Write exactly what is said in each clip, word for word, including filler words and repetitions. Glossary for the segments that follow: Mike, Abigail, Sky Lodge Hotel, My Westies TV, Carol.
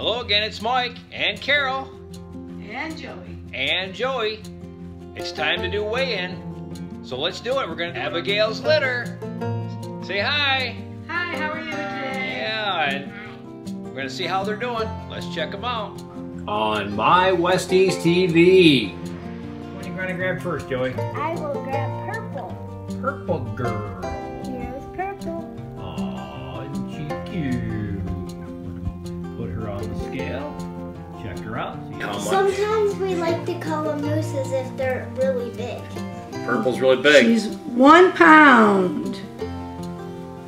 Hello again, it's Mike and Carol. And Joey. And Joey. It's time to do weigh-in. So let's do it. We're going to Abigail's litter. Say hi. Hi, how are you today? Yeah, and we're going to see how they're doing. Let's check them out. On My Westies T V. What are you going to grab first, Joey? I will grab purple. Purple girl. Here's purple. Aw, isn't she cute? Put her on the scale. Check her out. See how much. Sometimes we like to call them mooses if they're really big. Purple's really big. She's one pound.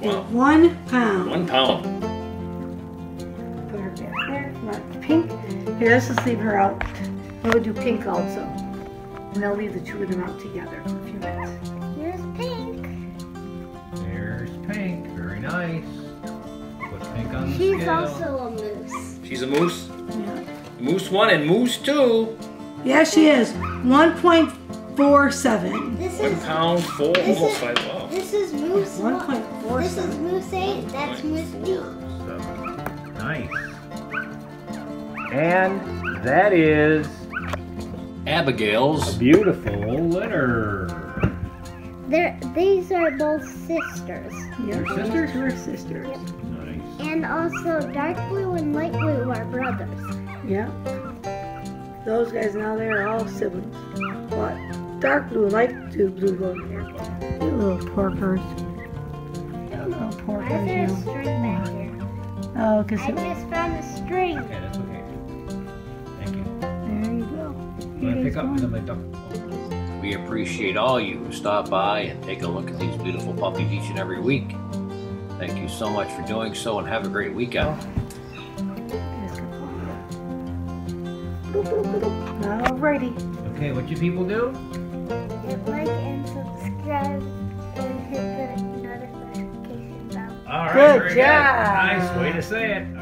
Wow. One pound. One pound. Put her back there. Not pink. Here, let's just leave her out. We'll do pink also. And I'll leave the two of them out together for a few minutes. There's pink. There's pink. Very nice. Put pink on the She's scale. also a moose. She's a moose? Yeah. Moose one and moose two. Yes, yeah, she is. one point four seven. This one is, pound, four, this almost is, five. Wow. This is moose one. one. This is moose eight. That's moose eight. Nice. And that is Abigail's beautiful litter. They're, these are both sisters. They're sisters? They're sisters. Yep. Nice. And also dark blue and light blue are brothers. Yeah. Those guys now, they're all siblings. But dark blue, light blue, blue go here. You little porkers. You little porkers. Why is there a string back here? Oh, because I it, just found a string. Okay, that's okay. Pick up we appreciate all you who stop by and take a look at these beautiful puppies each and every week. Thank you so much for doing so, and have a great weekend. Alrighty. Okay, what you people do? Hit like and subscribe and hit the notification bell. Alright, good job. Nice way to say it.